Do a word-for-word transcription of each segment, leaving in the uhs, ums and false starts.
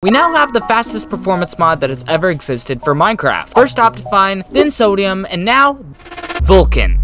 We now have the fastest performance mod that has ever existed for Minecraft. First OptiFine, then Sodium, and now Vulkan.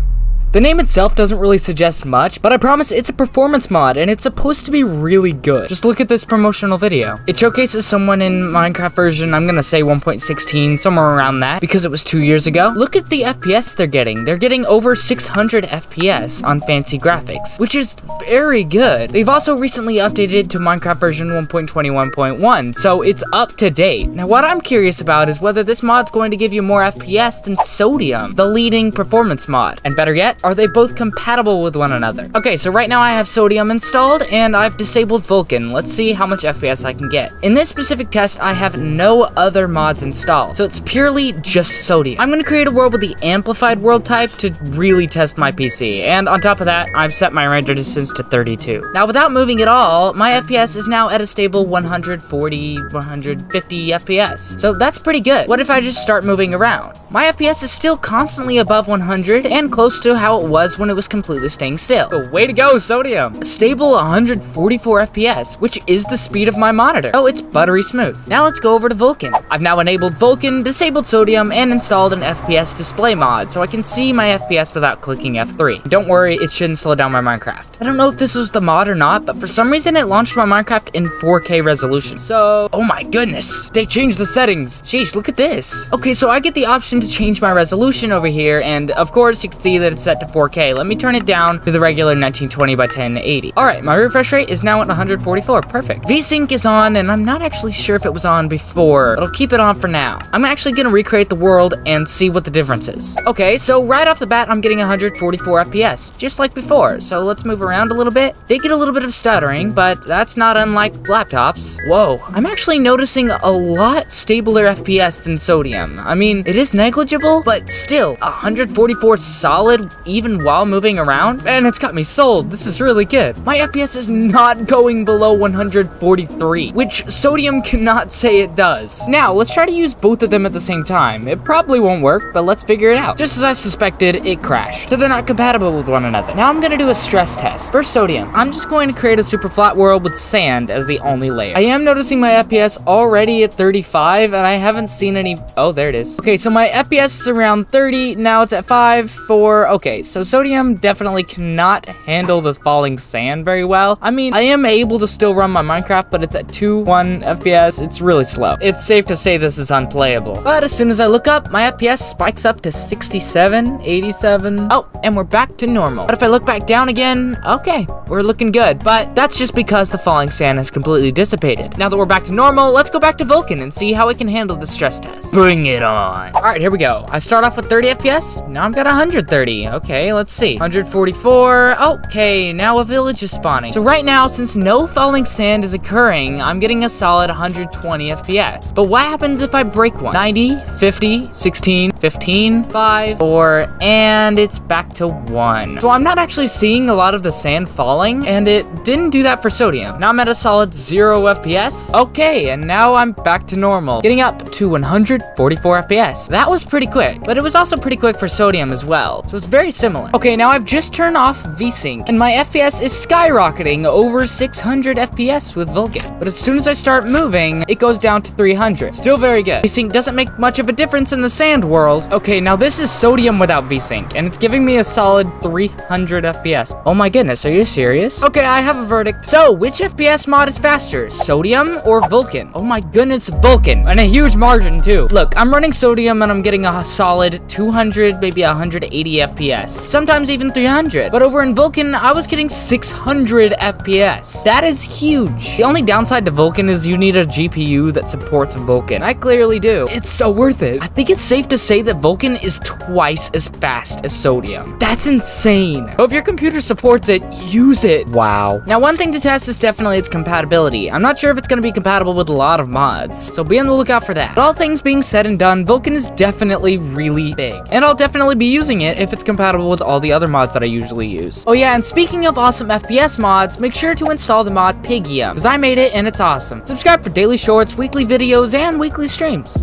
The name itself doesn't really suggest much, but I promise it's a performance mod and it's supposed to be really good. Just look at this promotional video. It showcases someone in Minecraft version, I'm gonna say one point sixteen, somewhere around that, because it was two years ago. Look at the F P S they're getting. They're getting over six hundred F P S on fancy graphics, which is very good. They've also recently updated to Minecraft version one point twenty-one point one, so it's up to date. Now, what I'm curious about is whether this mod's going to give you more F P S than Sodium, the leading performance mod, and better yet, are they both compatible with one another? Okay, so right now I have Sodium installed and I've disabled Vulkan. Let's see how much F P S I can get. In this specific test, I have no other mods installed, so it's purely just Sodium. I'm gonna create a world with the Amplified world type to really test my P C, and on top of that, I've set my render distance to thirty-two. Now, without moving at all, my F P S is now at a stable one hundred forty, one hundred fifty F P S, so that's pretty good. What if I just start moving around? My F P S is still constantly above one hundred and close to how it was when it was completely staying still. So way to go, Sodium! A stable one hundred forty-four F P S, which is the speed of my monitor. Oh, it's buttery smooth. Now let's go over to Vulkan. I've now enabled Vulkan, disabled Sodium, and installed an F P S display mod, so I can see my F P S without clicking F three. Don't worry, it shouldn't slow down my Minecraft. I don't know if this was the mod or not, but for some reason it launched my Minecraft in four K resolution. So, oh my goodness, they changed the settings. Jeez, look at this. Okay, so I get the option to change my resolution over here, and of course you can see that it's set to four K. Let me turn it down to the regular nineteen twenty by ten eighty. All right, my refresh rate is now at one hundred forty-four. Perfect. VSync is on, and I'm not actually sure if it was on before, but I'll keep it on for now. I'm actually gonna recreate the world and see what the difference is. Okay, so right off the bat, I'm getting one hundred forty-four F P S, just like before. So let's move around a little bit. They get a little bit of stuttering, but that's not unlike laptops. Whoa, I'm actually noticing a lot stabler F P S than Sodium. I mean, it is negligible, but still, one hundred forty-four solid, even while moving around, and it's got me sold. This is really good. My F P S is not going below one hundred forty-three, which Sodium cannot say it does. Now, let's try to use both of them at the same time. It probably won't work, but let's figure it out. Just as I suspected, it crashed, so they're not compatible with one another. Now I'm gonna do a stress test. First, Sodium. I'm just going to create a super flat world with sand as the only layer. I am noticing my F P S already at thirty-five, and I haven't seen any... Oh, there it is. Okay, so my F P S is around thirty, now it's at five, four, okay. Okay, so Sodium definitely cannot handle the falling sand very well. I mean, I am able to still run my Minecraft, but it's at two, one F P S. It's really slow. It's safe to say this is unplayable. But as soon as I look up, my F P S spikes up to sixty-seven, eighty-seven. Oh, and we're back to normal. But if I look back down again, okay, we're looking good. But that's just because the falling sand has completely dissipated. Now that we're back to normal, let's go back to Vulkan and see how it can handle the stress test. Bring it on. All right, here we go. I start off with thirty F P S. Now I've got one hundred thirty. Okay, let's see. one hundred forty-four. Okay, now a village is spawning. So right now, since no falling sand is occurring, I'm getting a solid one hundred twenty F P S. But what happens if I break one? ninety, fifty, sixteen, fifteen, five, four, and it's back to one. So I'm not actually seeing a lot of the sand falling, and it didn't do that for Sodium. Now I'm at a solid zero F P S. Okay, and now I'm back to normal, getting up to one hundred forty-four F P S. That was pretty quick, but it was also pretty quick for Sodium as well. So it's very similar. Okay, now I've just turned off VSync, and my F P S is skyrocketing over six hundred F P S with Vulkan. But as soon as I start moving, it goes down to three hundred. Still very good. VSync doesn't make much of a difference in the sand world. Okay, now this is Sodium without VSync, and it's giving me a solid three hundred F P S. Oh my goodness, are you serious? Okay, I have a verdict. So, which F P S mod is faster, Sodium or Vulkan? Oh my goodness, Vulkan, and a huge margin too. Look, I'm running Sodium, and I'm getting a solid two hundred, maybe one hundred eighty F P S. Sometimes even three hundred. But over in Vulkan, I was getting six hundred F P S. That is huge. The only downside to Vulkan is you need a G P U that supports Vulkan. I clearly do. It's so worth it. I think it's safe to say that Vulkan is twice as fast as Sodium. That's insane. But if your computer supports it, use it. Wow. Now, one thing to test is definitely its compatibility. I'm not sure if it's going to be compatible with a lot of mods, so be on the lookout for that. But all things being said and done, Vulkan is definitely really big, and I'll definitely be using it if it's compatible with all the other mods that I usually use. Oh yeah, and speaking of awesome F P S mods, make sure to install the mod Pigium, because I made it and it's awesome. Subscribe for daily shorts, weekly videos, and weekly streams.